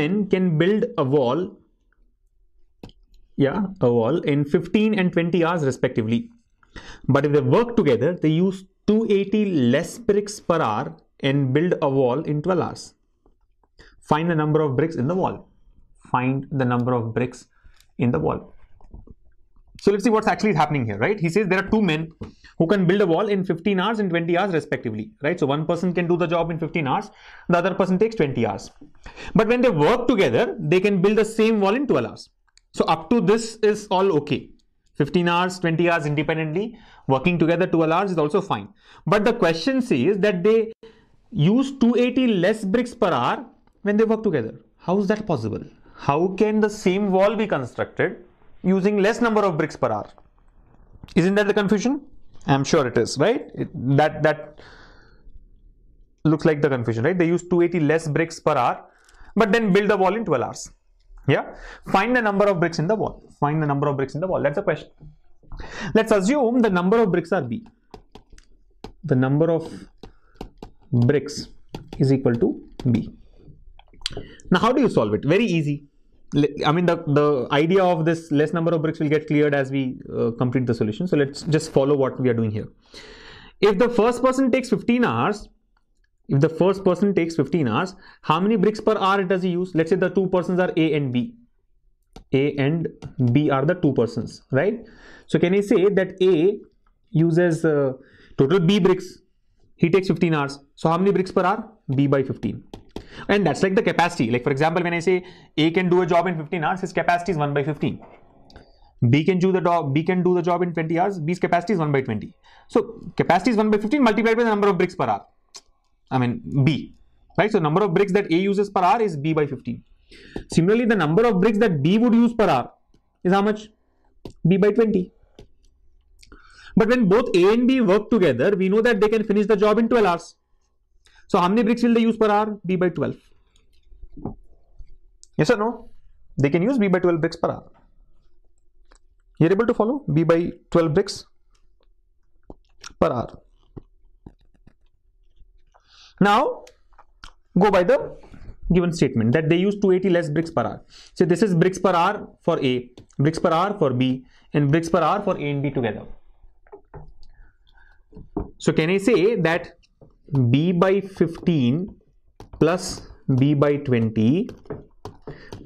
women can build a wall, in 15 and 20 hours respectively. But if they work together, they use 280 less bricks per hour and build a wall in 12 hours. Find the number of bricks in the wall. Find the number of bricks in the wall. So let's see what's actually happening here, right? He says there are two men who can build a wall in 15 hours and 20 hours respectively, right? So one person can do the job in 15 hours, the other person takes 20 hours. But when they work together, they can build the same wall in 12 hours. So up to this is all okay. 15 hours, 20 hours independently, working together 12 hours is also fine. But the question says that they use 280 less bricks per hour when they work together. How is that possible? How can the same wall be constructed using less number of bricks per hour? Isn't that the confusion? I'm sure it is, right? That looks like the confusion, right? They use 280 less bricks per hour, but then build the wall in 12 hours. Yeah, find the number of bricks in the wall. Find the number of bricks in the wall. That's the question. Let's assume the number of bricks are B. The number of bricks is equal to B. Now, how do you solve it? Very easy. I mean, the idea of this less number of bricks will get cleared as we complete the solution. So let's just follow what we are doing here. If the first person takes 15 hours, how many bricks per hour does he use? Let's say the two persons are A and B. A and B are the two persons, right? So can I say that A uses total B bricks? He takes 15 hours. So how many bricks per hour? B by 15. And that's like the capacity. Like for example, when I say A can do a job in 15 hours, his capacity is 1 by 15. B can do the job in 20 hours. B's capacity is 1 by 20. So capacity is 1 by 15 multiplied by the number of bricks per hour. I mean B, right? So number of bricks that A uses per hour is B by 15. Similarly, the number of bricks that B would use per hour is how much? B by 20. But when both A and B work together, we know that they can finish the job in 12 hours. So how many bricks will they use per hour? B by 12. Yes or no? They can use B by 12 bricks per hour. You're able to follow? B by 12 bricks per hour. Now, go by the given statement that they use 280 less bricks per hour. So this is bricks per hour for A, bricks per hour for B, and bricks per hour for A and B together. So can I say that B by 15 plus B by 20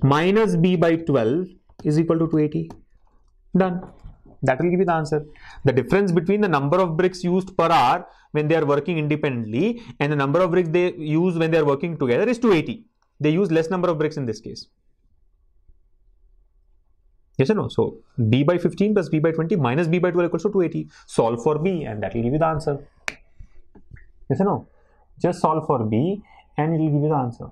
minus B by 12 is equal to 280? Done. That will give you the answer. The difference between the number of bricks used per hour when they are working independently and the number of bricks they use when they are working together is 280. They use less number of bricks in this case. Yes or no? So B by 15 plus B by 20 minus B by 12 equals to 280. Solve for B and that will give you the answer. Yes or no? Just solve for B and it will give you the answer.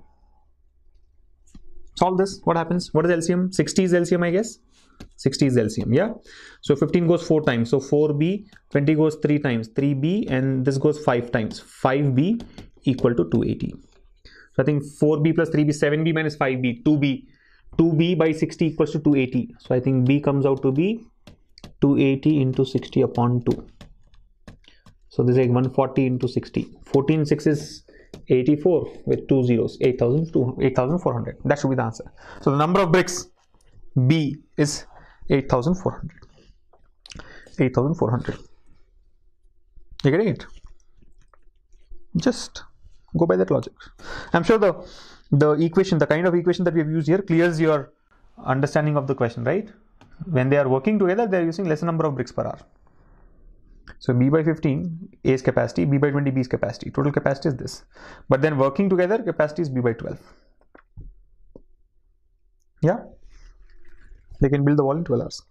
Solve this. What happens? What is LCM? 60 is LCM, I guess. 60 is LCM, yeah. So 15 goes 4 times, so 4B, 20 goes 3 times, 3B, and this goes 5 times, 5B equal to 280. So I think 4B plus 3B, 7B minus 5B, 2B, 2B by 60 equals to 280. So I think B comes out to be 280 into 60 upon 2. So this is like 140 into 60. 14 6 is 84 with 2 zeros, 8,400. That should be the answer. So the number of bricks B is 8,400. You getting it? Just go by that logic. I'm sure the equation, the kind of equation that we have used here clears your understanding of the question, right? When they are working together, they are using lesser number of bricks per hour. So B by 15, A's capacity, B by 20, B's capacity. Total capacity is this. But then working together, capacity is B by 12. Yeah? They can build the wall in 12 hours.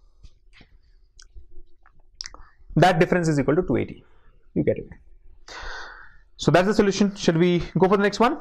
That difference is equal to 280. You get it. So that's the solution. Should we go for the next one?